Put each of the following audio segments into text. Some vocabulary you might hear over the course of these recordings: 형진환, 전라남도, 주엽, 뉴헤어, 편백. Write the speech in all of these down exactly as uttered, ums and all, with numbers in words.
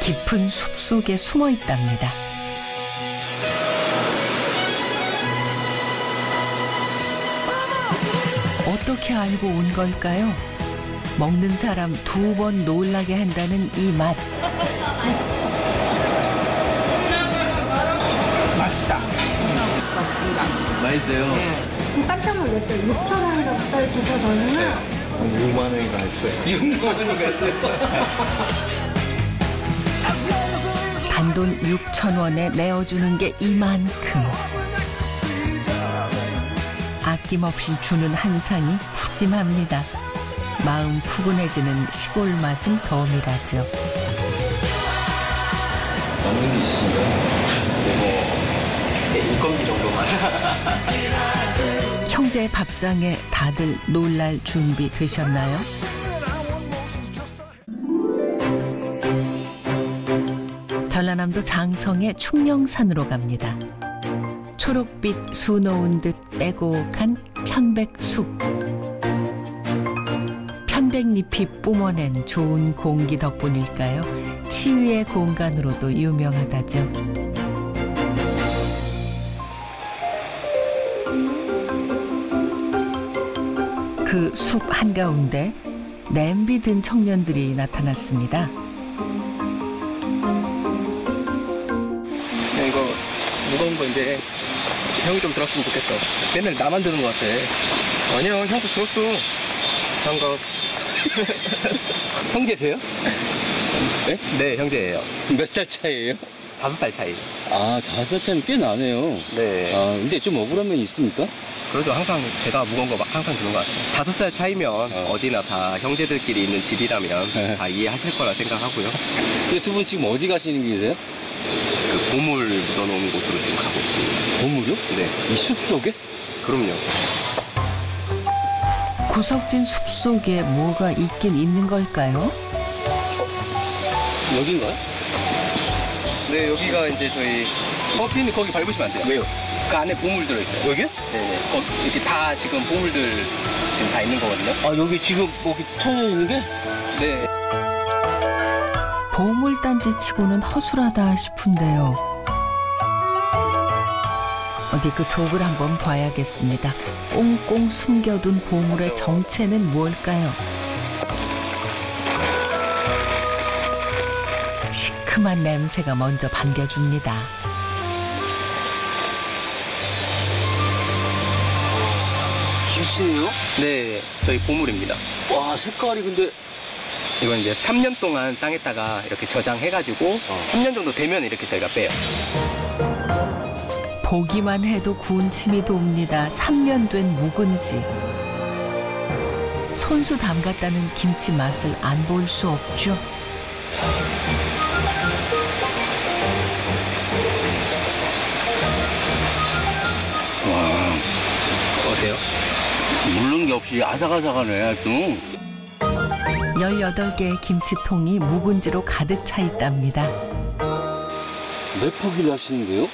깊은 숲속에 숨어 있답니다. 어떻게 알고 온 걸까요? 먹는 사람 두 번 놀라게 한다는 이 맛. 맛있다. 맛있습니다. 맛있어요? 네. 깜짝 놀랐어요. 육천 원이라고 써있어서 저는 네. 육만 원이 갔어요. 육만 원이 갔어요. 단돈 육천 원에 내어주는 게 이만큼. 아낌없이 주는 한상이 푸짐합니다. 마음 푸근해지는 시골 맛은 덤이라죠. 어머니 있으면 인건비 정도만. 형제의 밥상에 다들 놀랄 준비 되셨나요? 전라남도 장성의 충령산으로 갑니다. 초록빛 수놓은 듯 빼곡한 편백숲. 편백잎이 뿜어낸 좋은 공기 덕분일까요? 치유의 공간으로도 유명하다죠. 그 숲 한가운데 냄비 든 청년들이 나타났습니다. 무거운 거 이제 형이 좀 들었으면 좋겠어. 맨날 나만 드는 것 같아. 아니야, 형도 들었어. 장갑. 형제세요? 네? 네, 형제예요. 몇 살 차이예요? 다섯 살 차이. 아, 다섯 살 차이는 꽤 나네요. 네. 아, 근데 좀 억울한 면이 있습니까? 그래도 항상 제가 무거운 거 항상 드는 것 같아요. 다섯 살 차이면 어. 어디나 다 형제들끼리 있는 집이라면 네. 다 이해하실 거라 생각하고요. 근데 두 분 지금 어디 가시는 길이세요? 그 보물 묻어놓은 곳으로 지금 가고 있습니다. 보물이요? 네. 이 숲 속에? 그럼요. 구석진 숲 속에 뭐가 있긴 있는 걸까요? 어? 여긴가요? 네, 여기가 이제 저희 커피는 거기 밟으시면 안 돼요. 왜요? 그 안에 보물 들어있어요. 여기요? 네네. 거, 이렇게 다 지금 보물들 지금 다 있는 거거든요. 아, 여기 지금 거기 터져 있는 게? 네. 보물단지 치고는 허술하다 싶은데요. 어디 그 속을 한번 봐야겠습니다. 꽁꽁 숨겨둔 보물의 정체는 무엇일까요? 시큼한 냄새가 먼저 반겨줍니다. 김치예요? 네, 저희 보물입니다. 와, 색깔이 근데... 이건 이제 삼 년 동안 땅에다가 이렇게 저장해가지고 어. 삼 년 정도 되면 이렇게 저희가 빼요. 보기만 해도 군침이 돕니다. 삼 년 된 묵은지. 손수 담갔다는 김치 맛을 안 볼 수 없죠. 와, 어때요? 물른 게 없이 아삭아삭하네, 좀. 열여덟 개의 김치통이 묵은지로 가득 차 있답니다. 몇 포기를 하시는데요?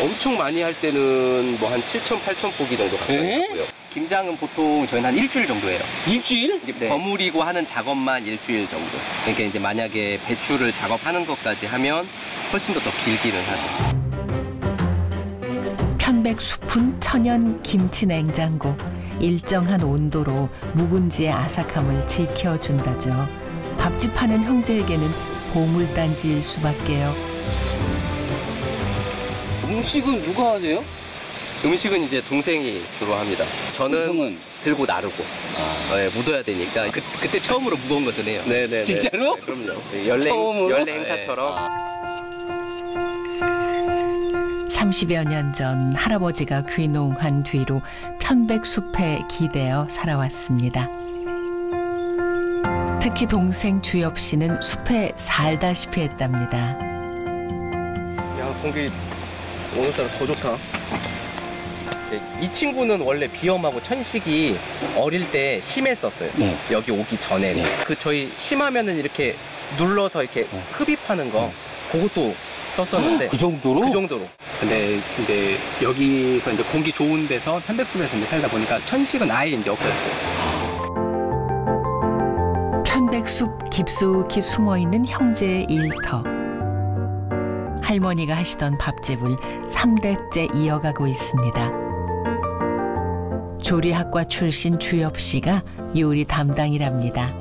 엄청 많이 할 때는 뭐 한 칠천, 팔천 포기 정도 가까이 하고요. 김장은 보통 저희는 한 일주일 정도예요. 일주일? 네. 버무리고 하는 작업만 일주일 정도. 그러니까 이제 만약에 배추를 작업하는 것까지 하면 훨씬 더 더 길기는 하죠. 편백숲은 천연 김치 냉장고. 일정한 온도로 묵은지의 아삭함을 지켜준다죠. 밥집 하는 형제에게는 보물단지일 수밖에요. 음식은 누가 하세요? 음식은 이제 동생이 주로 합니다. 저는 동생은? 들고 나르고 아. 네, 묻어야 되니까 그, 그때 처음으로 무거운 거 드네요. 네네. 진짜로? 네, 그럼요. 네, 연례, 연례 행사처럼. 아. 삼십여 년 전 할아버지가 귀농한 뒤로 편백숲에 기대어 살아왔습니다. 특히 동생 주엽 씨는 숲에 살다시피 했답니다. 야, 공기 오늘따라 더 좋다. 이 친구는 원래 비염하고 천식이 어릴 때 심했었어요. 네. 여기 오기 전에는. 네. 그 저희 심하면은 이렇게 눌러서 이렇게 네. 흡입하는 거, 네. 그것도 썼었는데. 그 정도로? 그 정도로. 근데 이제 여기서 이제 공기 좋은 데서 편백숲에서 이제 살다 보니까 천식은 아예 이제 없어졌어요. 편백 백숲 깊숙이 숨어있는 형제의 일터. 할머니가 하시던 밥집을 삼 대째 이어가고 있습니다. 조리학과 출신 주엽 씨가 요리 담당이랍니다. 아,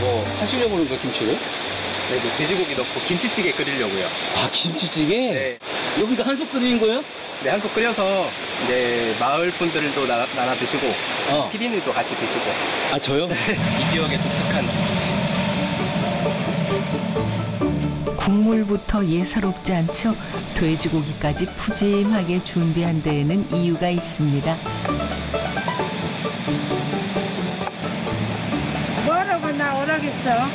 뭐 하시려고 하는 거 김치를? 네, 뭐 돼지고기 넣고 김치찌개 끓이려고요. 아, 김치찌개? 네. 여기서 한솥 끓이는 거예요? 네, 한솥 끓여서 이제 마을 분들도 나, 나눠 드시고 어. 피디님도 같이 드시고. 아, 저요? 이 지역의 독특한 김치찌개. 국물부터 예사롭지 않죠? 돼지고기까지 푸짐하게 준비한 데에는 이유가 있습니다. 뭐라고 나오라겠어?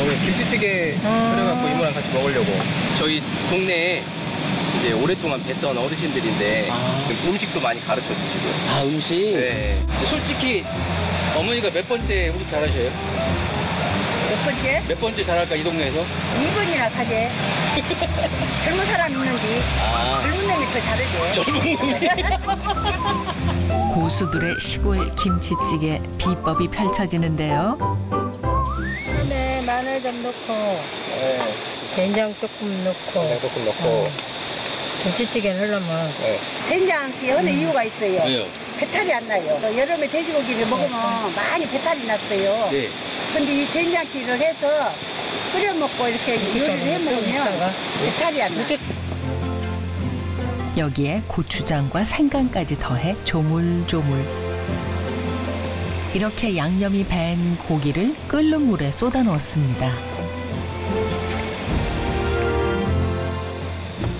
오늘 김치찌개 끓여갖고 이모랑 같이 먹으려고. 저희 동네에 이제 오랫동안 뵀던 어르신들인데 아. 음식도 많이 가르쳐 주시고요. 아, 음식? 네. 솔직히 어머니가 몇 번째 음식 잘하셔요? 몇 번째? 몇 번째 잘할까, 이 동네에서? 이 번이나 가게. 젊은 사람 있는지. 아. 젊은 놈이 더 잘해줘. 젊은 놈이. 고수들의 시골 김치찌개 비법이 펼쳐지는데요. 마늘 좀 넣고, 네. 된장 조금 넣고, 된장 조금 넣고, 어. 김치찌개 넣으려면 네. 된장이 어느 음. 이유가 있어요. 왜요? 배탈이 안 나요. 여름에 돼지고기를 먹으면 어. 많이 배탈이 났어요. 네. 근데 이 된장찌개를 해서 끓여 먹고 이렇게 요리를 해 먹으면 배탈이 안 나요. 여기에 고추장과 생강까지 더해 조물조물. 이렇게 양념이 밴 고기를 끓는 물에 쏟아 넣었습니다.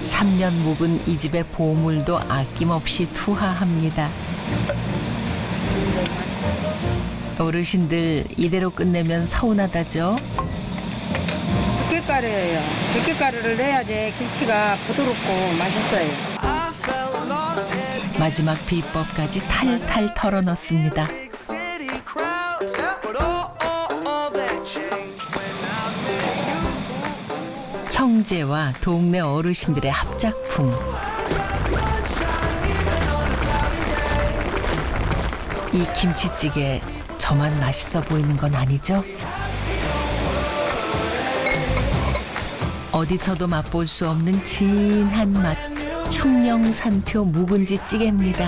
삼 년 묵은 이 집의 보물도 아낌없이 투하합니다. 어르신들 이대로 끝내면 서운하다죠? 들깨가루예요. 들깨가루를 내야지 김치가 부드럽고 맛있어요. 마지막 비법까지 탈탈 털어넣습니다. 형제와 동네 어르신들의 합작품. 이 김치찌개 저만 맛있어 보이는 건 아니죠? 어디서도 맛볼 수 없는 진한 맛. 충녕산표 묵은지 찌개입니다.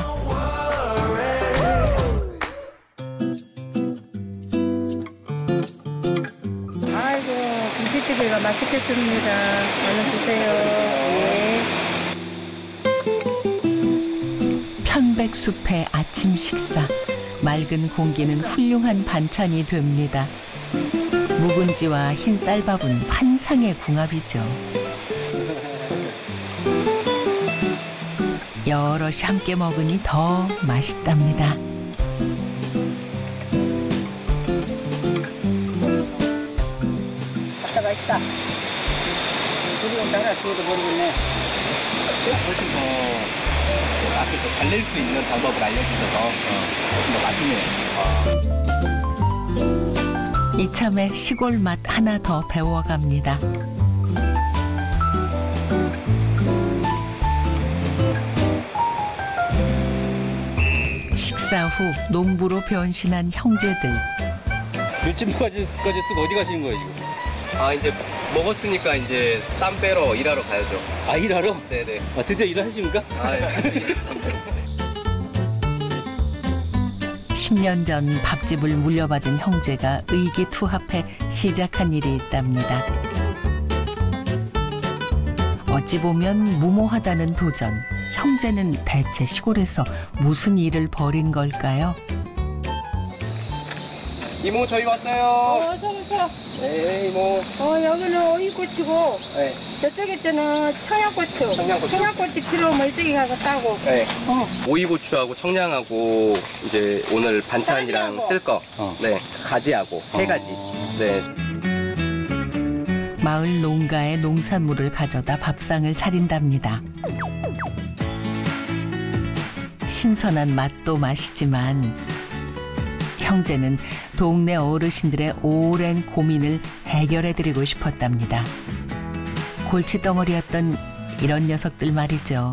아이고, 김치찌개가 맛있겠습니다. 얼른 드세요. 네. 편백숲의 아침 식사. 맑은 공기는 훌륭한 반찬이 됩니다. 묵은지와 흰 쌀밥은 환상의 궁합이죠. 여럿이 함께 먹으니 더 맛있답니다. 아따, 맛있다. 둘이 온다 하나 주워도 모르겠네. 훨씬 더 맛있게 달랠 수 있는 방법을 알려주셔서 훨씬 더 맛있네요. 이참에 시골 맛 하나 더 배워갑니다. 식사 후 농부로 변신한 형제들. 요즘까지 쓰고 어디 가시는 거예요, 지금? 아, 이제 먹었으니까 이제 땀 빼러 일하러 가야죠. 아, 일하러? 네네. 아, 드디어 일하십니까? 아, 네. 십 년 전 밥집을 물려받은 형제가 의기투합해 시작한 일이 있답니다. 어찌 보면 무모하다는 도전. 형제는 대체 시골에서 무슨 일을 벌인 걸까요? 이모, 저희 왔어요. 어, 어서 오세요. 네, 이모. 어, 여기는 오이고추고 네. 저쪽에 저는 청양고추. 청양고추. 청양고추 필요하면 이쪽에 가서 따고. 네. 어. 오이고추하고 청양하고 이제 오늘 반찬이랑 쓸 거. 어. 네, 가지하고 세 가지. 어. 네. 마을 농가의 농산물을 가져다 밥상을 차린답니다. 신선한 맛도 맛이지만 형제는 동네 어르신들의 오랜 고민을 해결해드리고 싶었답니다. 골칫덩어리였던 이런 녀석들 말이죠.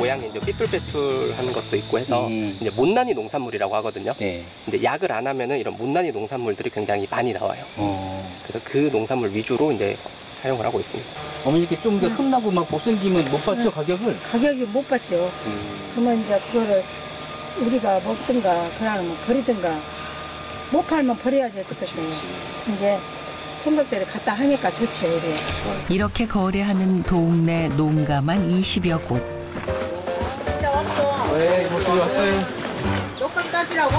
모양이 이제 삐뚤빼뚤한 것도 있고 해서 음. 이제 못난이 농산물이라고 하거든요. 네. 근데 약을 안 하면은 이런 못난이 농산물들이 굉장히 많이 나와요. 어. 그래서 그 농산물 위주로 이제 사용을 하고 있습니다. 어머니 이렇게 좀 더 음. 흠나고 막 못생기면 못 받죠, 음. 가격을? 가격이 못 받죠. 음. 그러면 이제 그거를 우리가 먹든가, 그러면 버리든가, 못 팔면 버려야죠, 그때는. 이제 총각대를 갖다 하니까 좋죠, 이래. 이렇게 거래하는 동네 농가만 이십여 곳. 진짜 왔어. 네, 벌써 왔어요. 녹감 따지라고?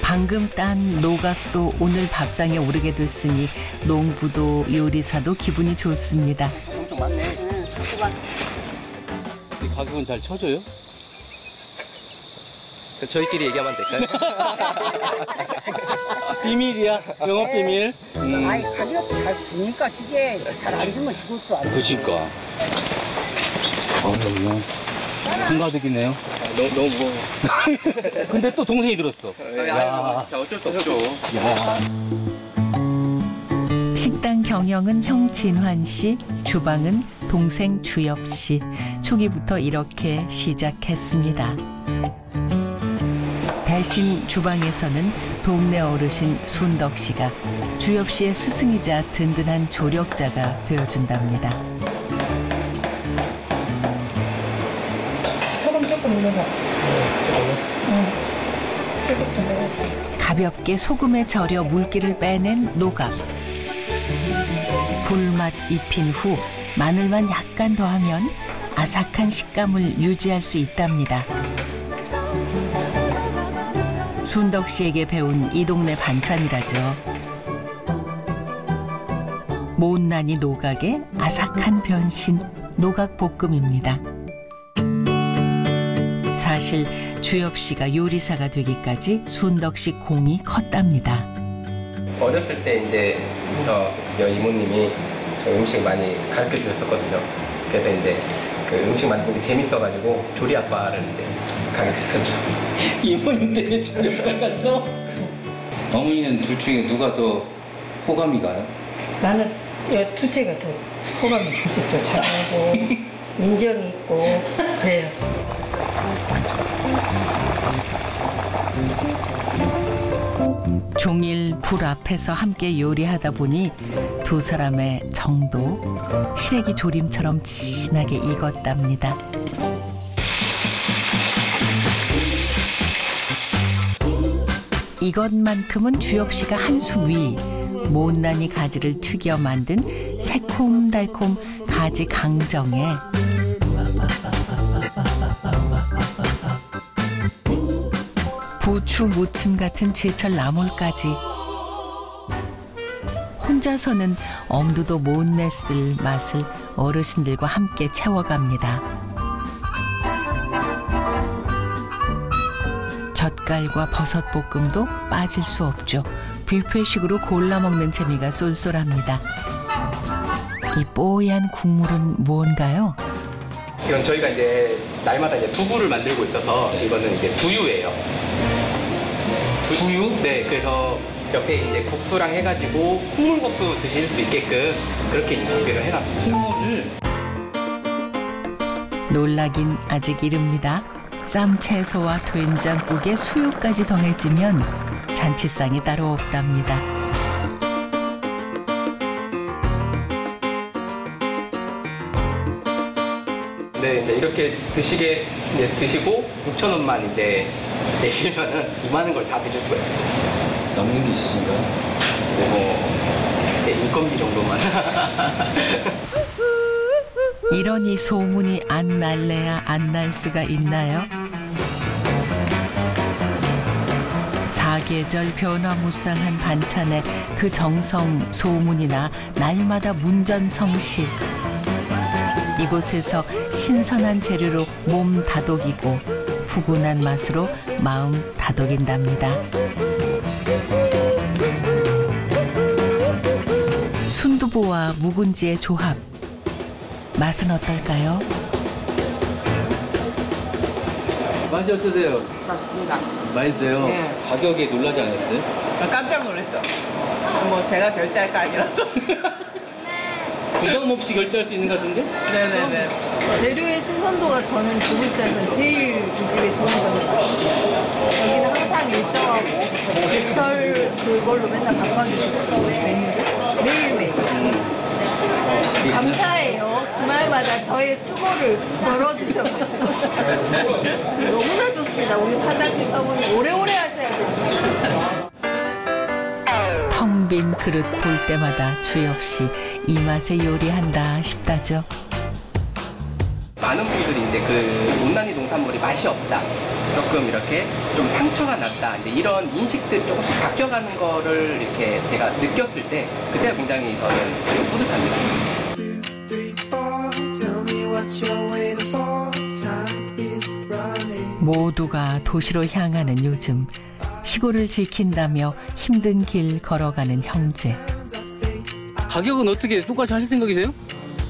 방금 딴 노각도 오늘 밥상에 오르게 됐으니 농부도 요리사도 기분이 좋습니다. 엄청 많네. 응, 가격은 잘 쳐줘요? 저희끼리 얘기하면 될까요? 비밀이야, 영업 비밀. 음. 아니, 가격도 잘 주니까 그게 잘 안 주면 죽을 줄 알아요. 그니까. 어, 너무 한가득이네요. 너무, 너무 무거워. 근데 또 동생이 들었어. 야, 진짜 어쩔 수 없죠. 야. 식당 경영은 형진환 씨, 주방은 동생 주혁 씨. 초기부터 이렇게 시작했습니다. 대신 주방에서는 동네 어르신 순덕 씨가 주엽 씨의 스승이자 든든한 조력자가 되어준답니다. 소금 조금 넣어. 응. 가볍게 소금에 절여 물기를 빼낸 노각. 불맛 입힌 후 마늘만 약간 더하면 아삭한 식감을 유지할 수 있답니다. 순덕 씨에게 배운 이 동네 반찬이라죠. 못난이 노각의 아삭한 변신, 노각볶음입니다. 사실 주엽 씨가 요리사가 되기까지 순덕 씨 공이 컸답니다. 어렸을 때 이제 저 이모님이 저 음식 많이 가르쳐 주셨었거든요. 그래서 이제 그 음식 만드는 게 재밌어가지고 조리 아빠를 이제 가게 됐었죠. 이모님 때문에 조리 아빠 갔어? 어머니는 둘 중에 누가 더 호감이 가요? 나는 둘째가 더 호감이 가요. 음식도 잘하고 인정이 있고 그래요. 종일 불 앞에서 함께 요리하다 보니 두 사람의 정도, 시래기 조림처럼 진하게 익었답니다. 이것만큼은 주엽 씨가 한수 위, 못난이 가지를 튀겨 만든 새콤달콤 가지 강정에 부추 무침 같은 제철 나물까지 혼자서는 엄두도 못 냈을 맛을 어르신들과 함께 채워갑니다. 젓갈과 버섯볶음도 빠질 수 없죠. 뷔페식으로 골라 먹는 재미가 쏠쏠합니다. 이 뽀얀 국물은 무언가요? 이건 저희가 이제 날마다 이제 두부를 만들고 있어서 이거는 이제 두유예요. 두유? 네, 그래서 옆에 이제 국수랑 해가지고 콩물국수 드실 수 있게끔 그렇게 준비를 해놨습니다. 콩물을. 놀라긴 아직 이릅니다. 쌈채소와 된장국에 수육까지 더해지면 잔치상이 따로 없답니다. 네, 이제 이렇게 드시게 이제 드시고 육천 원만 이제 내시면은 이만한 걸 다 드실 수가 있어요. 남는 게 있으신가요? 네, 뭐 제 인건비 정도만. 이러니 소문이 안 날래야 안 날 수가 있나요? 사계절 변화무쌍한 반찬에 그 정성 소문이나 날마다 문전성시. 이곳에서 신선한 재료로 몸 다독이고 푸근한 맛으로 마음 다독인답니다. 순두부와 묵은지의 조합, 맛은 어떨까요? 맛이 어떠세요? 맛있습니다. 맛있어요? 네. 가격에 놀라지 않았어요? 깜짝 놀랐죠. 뭐 제가 결제할 거 아니라서. 부담 없이 결제할 수 있는 것 같은데? 네네네. 재료의 신선도가 저는 두 글자는 제일 이 집의 좋은 점인 것 같아요. 여기는 항상 일정하고 제철 그걸로 맨날 바꿔주시고 메뉴를 매일매일. 네. 감사해요. 주말마다 저의 수고를 덜어주셔가지고 너무나 좋습니다. 우리 사장님 사모님 오래오래 하셔야겠어요. 텅 빈 그릇 볼 때마다 주엽씨 이 맛에 요리한다 싶다죠. 많은 분들이 이제 그 온난이 농산물이 맛이 없다, 조금 이렇게 좀 상처가 났다, 이제 이런 인식들이 조금씩 바뀌어가는 거를 이렇게 제가 느꼈을 때 그때가 굉장히 저는 되게 뿌듯합니다. 모두가 도시로 향하는 요즘. 시골을 지킨다며 힘든 길 걸어가는 형제. 가격은 어떻게 똑같이 하실 생각이세요?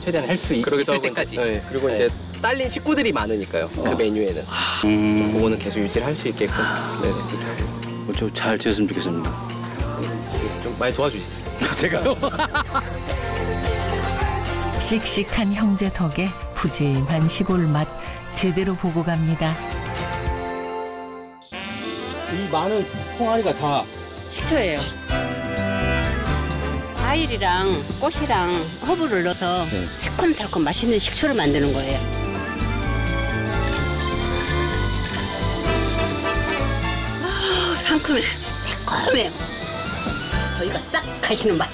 최대한 할 수 있을 때까지. 네, 그리고 네. 이제 딸린 식구들이 많으니까요. 어. 그 메뉴에는. 음... 그거는 계속 유지를 할 수 있게끔. 네, 그렇게 하겠습니다. 저 잘 지었으면 좋겠습니다. 좀 많이 도와주시죠. 제가요? 씩씩한 형제 덕에 푸짐한 시골 맛 제대로 보고 갑니다. 이 많은 콩알이가 다 식초예요. 과일이랑 꽃이랑 허브를 넣어서 네. 새콤달콤 맛있는 식초를 만드는 거예요. 아, 상큼해. 새콤해요. 저희가 싹 가시는 맛.